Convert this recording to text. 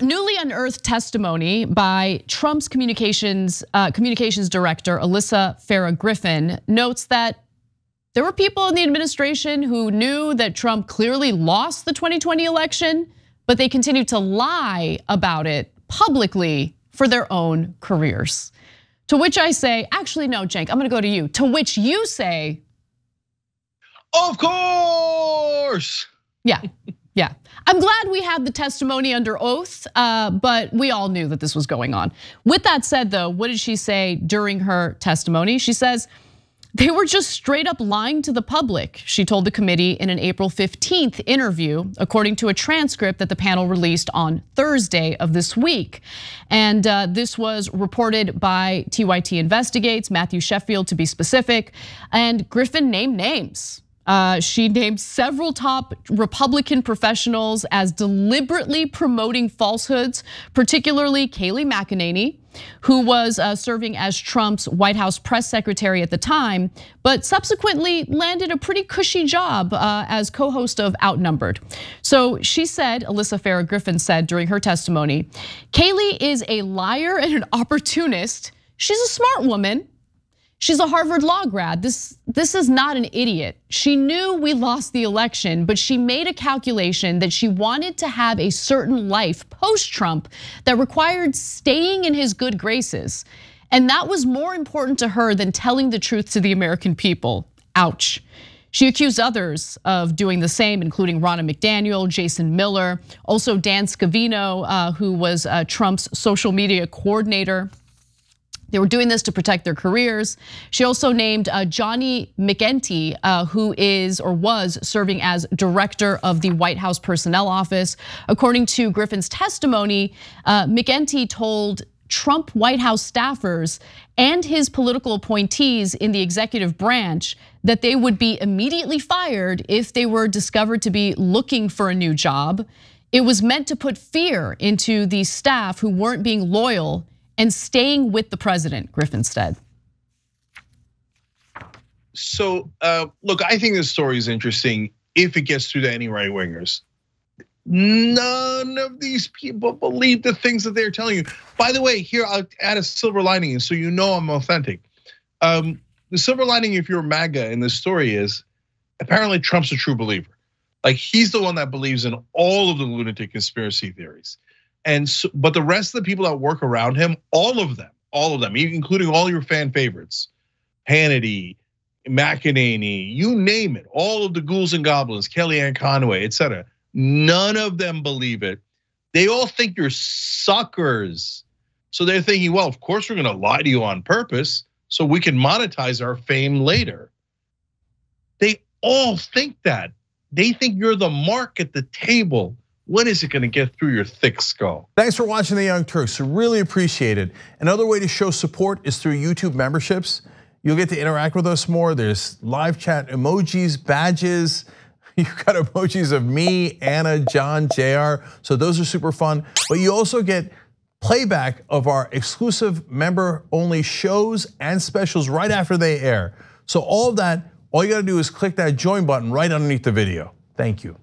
Newly unearthed testimony by Trump's communications director, Alyssa Farrah Griffin, notes that there were people in the administration who knew that Trump clearly lost the 2020 election, but they continued to lie about it publicly for their own careers. To which I say, actually, no, Cenk, I'm gonna go to you. To which you say, of course. Yeah. Yeah, I'm glad we have the testimony under oath, but we all knew that this was going on. With that said though, what did she say during her testimony? She says, they were just straight up lying to the public, she told the committee in an April 15th interview, according to a transcript that the panel released on Thursday of this week. And this was reported by TYT Investigates, Matthew Sheffield to be specific, and Griffin named names. She named several top Republican professionals as deliberately promoting falsehoods, particularly Kayleigh McEnany, who was serving as Trump's White House press secretary at the time, but subsequently landed a pretty cushy job as co-host of Outnumbered. So she said, Alyssa Farrah Griffin said during her testimony, Kayleigh is a liar and an opportunist. She's a smart woman. She's a Harvard law grad. This is not an idiot. She knew we lost the election, but she made a calculation that she wanted to have a certain life post-Trump that required staying in his good graces. And that was more important to her than telling the truth to the American people. Ouch. She accused others of doing the same, including Ronna McDaniel, Jason Miller, also Dan Scavino, who was Trump's social media coordinator. They were doing this to protect their careers. She also named Johnny McEntee, who is or was serving as director of the White House Personnel Office. According to Griffin's testimony, McEntee told Trump White House staffers and his political appointees in the executive branch that they would be immediately fired if they were discovered to be looking for a new job. It was meant to put fear into the staff who weren't being loyal and staying with the president, Griffin said. So look, I think this story is interesting if it gets through to any right wingers. None of these people believe the things that they're telling you. By the way, here I'll add a silver lining so you know I'm authentic. The silver lining if you're MAGA in this story is apparently Trump's a true believer. Like he's the one that believes in all of the lunatic conspiracy theories. And so, but the rest of the people that work around him, all of them, including all your fan favorites, Hannity, McEnany, you name it, all of the ghouls and goblins, Kellyanne Conway, et cetera, none of them believe it. They all think you're suckers. So they're thinking, well, of course we're gonna lie to you on purpose so we can monetize our fame later. They all think that. They think you're the mark at the table. When is it gonna get through your thick skull? Thanks for watching The Young Turks, really appreciate it. Another way to show support is through YouTube memberships. You'll get to interact with us more. There's live chat, emojis, badges. You've got emojis of me, Anna, John, JR. So those are super fun. But you also get playback of our exclusive member only shows and specials right after they air. So all of that, all you gotta do is click that join button right underneath the video. Thank you.